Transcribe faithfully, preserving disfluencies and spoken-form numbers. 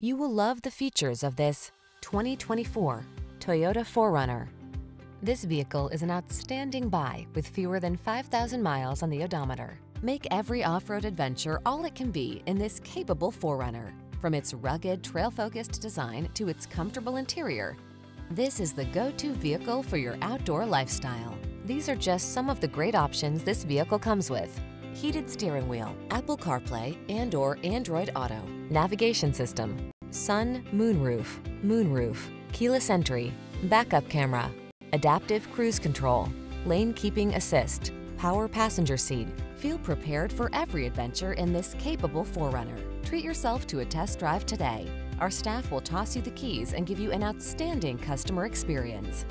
You will love the features of this twenty twenty-four Toyota four runner. This vehicle is an outstanding buy with fewer than five thousand miles on the odometer. Make every off-road adventure all it can be in this capable four runner. From its rugged, trail-focused design to its comfortable interior, this is the go-to vehicle for your outdoor lifestyle. These are just some of the great options this vehicle comes with: heated steering wheel, Apple CarPlay and or Android Auto, navigation system, sun, moonroof, moonroof, keyless entry, backup camera, adaptive cruise control, lane keeping assist, power passenger seat. Feel prepared for every adventure in this capable four runner. Treat yourself to a test drive today. Our staff will toss you the keys and give you an outstanding customer experience.